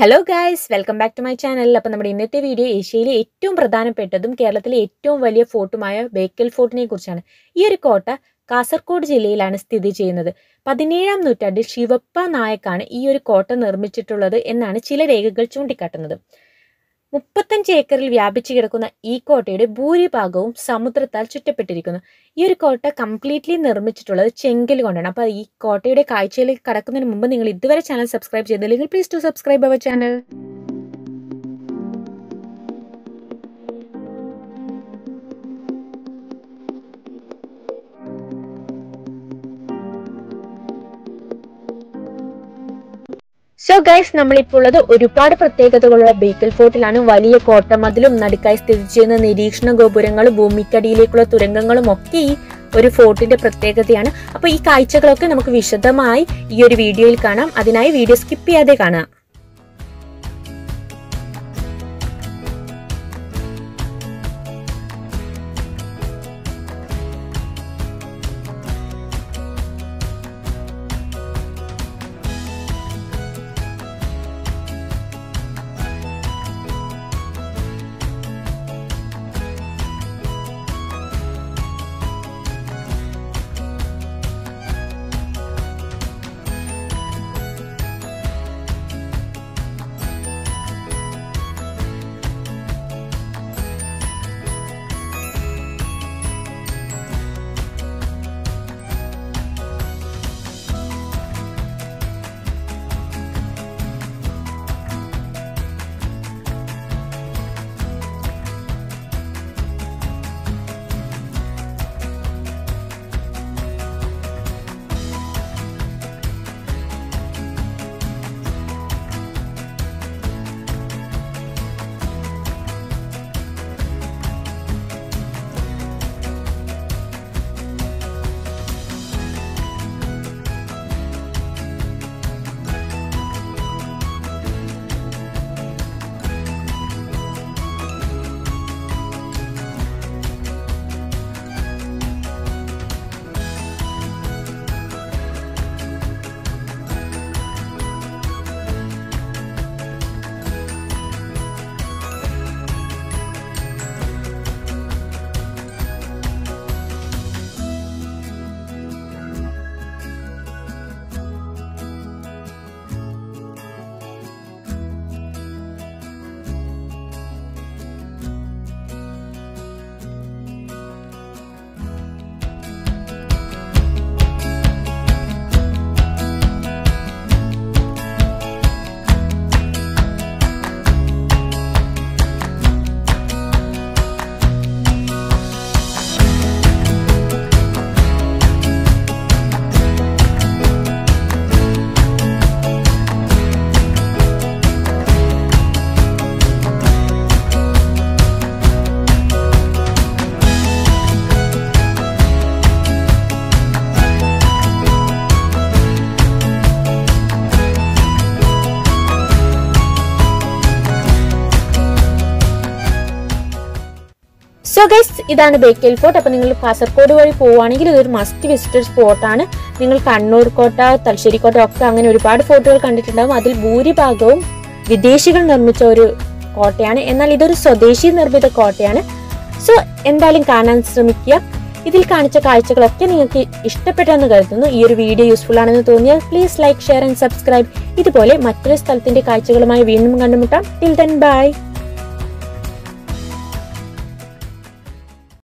Hello guys, welcome back to my channel. Now, we will see video in Asia. We will see the photo of the Bekal fort. This fort is Kasaragod Jillayil. 17th നൂറ്റാണ്ടിൽ ശിവപ്പ നായക്കാണ് ഈ ഒരു കോട്ട നിർമ്മിച്ചിട്ടുള്ളത് എന്നാണ് ചില രേഖകൾ ചൂണ്ടിക്കാട്ടുന്നത്. 35 ഏക്കറിൽ വ്യാപിച്ചു കിടക്കുന്ന ഈ കോട്ടയുടെ ഭൂരിഭാഗവും സമുദ്രത്താൽ ചുറ്റപ്പെട്ടിരിക്കുന്നു. ഈ ഒരു കോട്ട കംപ്ലീറ്റ്ലി നിർമ്മിച്ചിട്ടുള്ളത് ചെങ്കൽ കൊണ്ടാണ്. അപ്പോൾ ഈ കോട്ടയുടെ കാഴ്ചയിലേക്ക് കടക്കുന്നതിന് മുൻപ് നിങ്ങൾ ഇതുവരെ ചാനൽ സബ്സ്ക്രൈബ് ചെയ്തില്ലെങ്കിൽ please do subscribe our channel. So guys, we have a lot of Bekal fort, Valiya Kota, Madhulum, Nadikkai, Sthithicheyunna, Nirikshana, Gopurangalu, Bhoomikadiyilekkulla, Turangangalum, okke oru fortinte pratyekathayanu. Appo ee kaaychakalokke namukku vishadamayi ee oru videoyil kaanam. Athinayi video skip cheyade kaanam. So guys, ഇതാണ് Bekal fort. അപ്പോൾ നിങ്ങൾ കാസർഗോഡ് വഴി പോവാണെങ്കിൽ ഇതൊരു must visitor spot ആണ്. നിങ്ങൾ കണ്ണൂർ കോട്ട, തലശ്ശേരി കോട്ട ഒക്കെ അങ്ങനെ ഒരുപാട് ഫോർട്ടുകൾ കണ്ടിട്ടുണ്ടാവും. അതിൽ ഭൂരിഭാഗവും വിദേശികൾ നിർമ്മിച്ച ഒരു കോട്ടയാണ്. എന്നാൽ ഇതൊരു സ്വദേശി നിർമ്മിത കോട്ടയാണ്. സോ എന്തായാലും കാണാൻ ശ്രമിക്കുക. ഇതിൽ കാണിച്ച കാഴ്ചകളൊക്കെ നിങ്ങൾക്ക് ഇഷ്ടപ്പെട്ടെന്ന് കരുതുന്നു. ഈ ഒരു വീഡിയോ യൂസ്ഫുൾ ആണെന്ന് തോന്നിയാൽ please like, share and subscribe. ഇതുപോലെ മറ്റൊരു സ്ഥലത്തിന്റെ കാഴ്ചകളുമായി വീണ്ടും കണ്ടുമുട്ടാം. Till then, bye.